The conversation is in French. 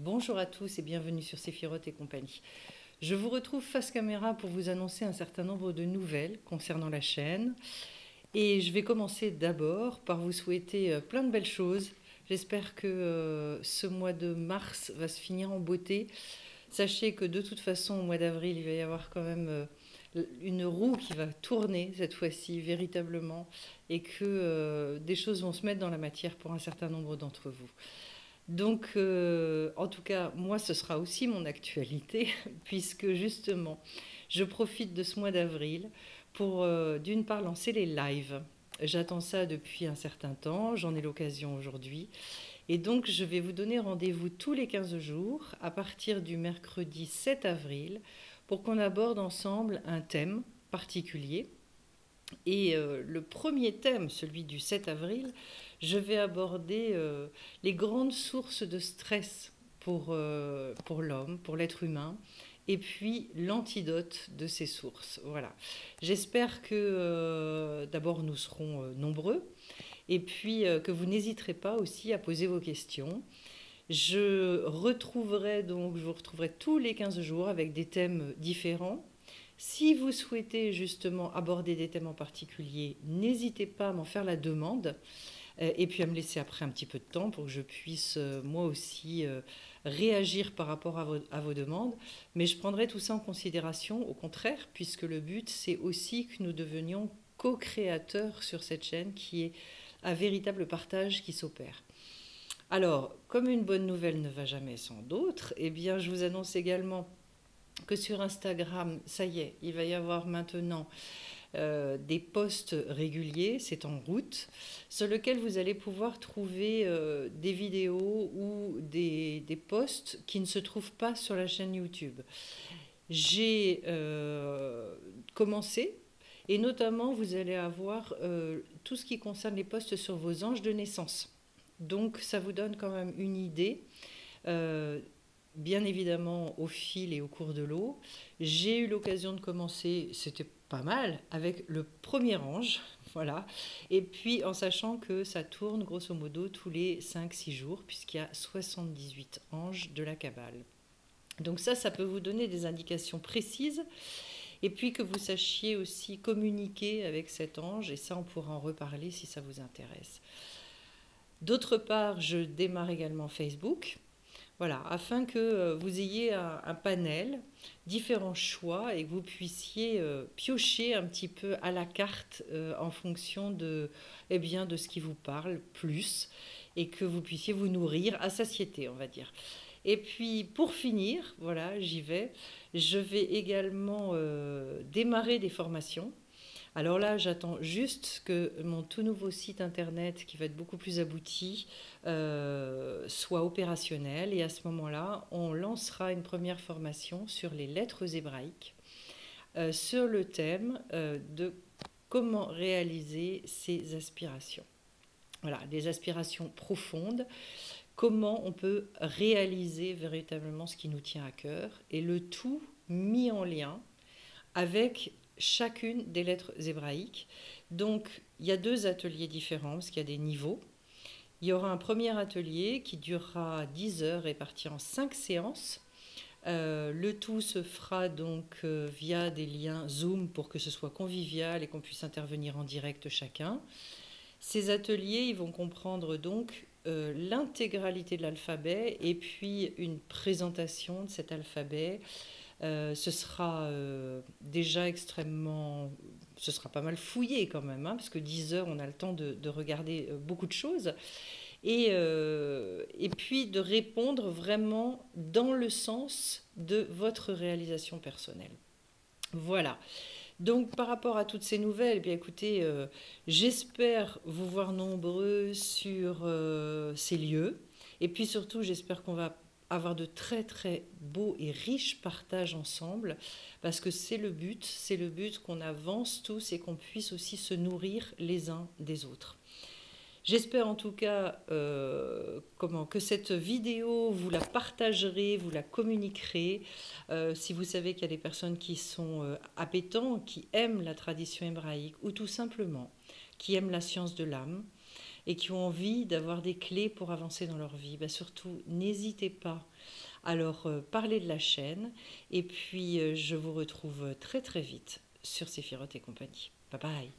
Bonjour à tous et bienvenue sur Séfirot et compagnie. Je vous retrouve face caméra pour vous annoncer un certain nombre de nouvelles concernant la chaîne. Et je vais commencer d'abord par vous souhaiter plein de belles choses. J'espère que ce mois de mars va se finir en beauté. Sachez que de toute façon, au mois d'avril, il va y avoir quand même une roue qui va tourner cette fois-ci véritablement et que des choses vont se mettre dans la matière pour un certain nombre d'entre vous. Donc, en tout cas, moi, ce sera aussi mon actualité, puisque justement, je profite de ce mois d'avril pour, d'une part, lancer les lives. J'attends ça depuis un certain temps, j'en ai l'occasion aujourd'hui. Et donc, je vais vous donner rendez-vous tous les 15 jours, à partir du mercredi 7 avril, pour qu'on aborde ensemble un thème particulier. Et le premier thème, celui du 7 avril, je vais aborder les grandes sources de stress pour l'homme, pour l'être humain, et puis l'antidote de ces sources. Voilà. J'espère que d'abord nous serons nombreux, et puis que vous n'hésiterez pas aussi à poser vos questions. Je vous retrouverai tous les 15 jours avec des thèmes différents. Si vous souhaitez justement aborder des thèmes en particulier, n'hésitez pas à m'en faire la demande et puis à me laisser après un petit peu de temps pour que je puisse moi aussi réagir par rapport à vos demandes. Mais je prendrai tout ça en considération, au contraire, puisque le but c'est aussi que nous devenions co-créateurs sur cette chaîne qui est un véritable partage qui s'opère. Alors, comme une bonne nouvelle ne va jamais sans d'autres, eh bien je vous annonce également que sur Instagram, ça y est, il va y avoir maintenant des posts réguliers, c'est en route, sur lequel vous allez pouvoir trouver des vidéos ou des posts qui ne se trouvent pas sur la chaîne YouTube. J'ai commencé, et notamment vous allez avoir tout ce qui concerne les posts sur vos anges de naissance. Donc ça vous donne quand même une idée. Bien évidemment, au fil et au cours de l'eau, j'ai eu l'occasion de commencer, c'était pas mal, avec le premier ange, voilà. Et puis, en sachant que ça tourne, grosso modo, tous les 5-6 jours, puisqu'il y a 78 anges de la Kabbale. Donc ça peut vous donner des indications précises, et puis que vous sachiez aussi communiquer avec cet ange, et ça, on pourra en reparler si ça vous intéresse. D'autre part, je démarre également Facebook. Voilà, afin que vous ayez un panel, différents choix et que vous puissiez piocher un petit peu à la carte en fonction de, eh bien, de ce qui vous parle plus et que vous puissiez vous nourrir à satiété, on va dire. Et puis pour finir, voilà, j'y vais, je vais également démarrer des formations. Alors là, j'attends juste que mon tout nouveau site internet, qui va être beaucoup plus abouti, soit opérationnel. Et à ce moment-là, on lancera une première formation sur les lettres hébraïques, sur le thème de comment réaliser ses aspirations. Voilà, des aspirations profondes. Comment on peut réaliser véritablement ce qui nous tient à cœur. Et le tout mis en lien avec chacune des lettres hébraïques. Donc, il y a deux ateliers différents, parce qu'il y a des niveaux. Il y aura un premier atelier qui durera 10 heures, réparti en 5 séances. Le tout se fera donc via des liens Zoom pour que ce soit convivial et qu'on puisse intervenir en direct chacun. Ces ateliers, ils vont comprendre donc l'intégralité de l'alphabet et puis une présentation de cet alphabet. Ce sera déjà extrêmement... Ce sera pas mal fouillé quand même, hein, parce que 10 heures, on a le temps de regarder beaucoup de choses. Et puis de répondre vraiment dans le sens de votre réalisation personnelle. Voilà. Donc par rapport à toutes ces nouvelles, eh bien, écoutez, j'espère vous voir nombreux sur ces lieux. Et puis surtout, j'espère qu'on va avoir de très très beaux et riches partages ensemble, parce que c'est le but qu'on avance tous et qu'on puisse aussi se nourrir les uns des autres. J'espère en tout cas que cette vidéo, vous la partagerez, vous la communiquerez. Si vous savez qu'il y a des personnes qui sont appétentes, qui aiment la tradition hébraïque, ou tout simplement qui aiment la science de l'âme, et qui ont envie d'avoir des clés pour avancer dans leur vie, ben surtout n'hésitez pas à leur parler de la chaîne. Et puis je vous retrouve très très vite sur Séfirot et compagnie. Bye bye.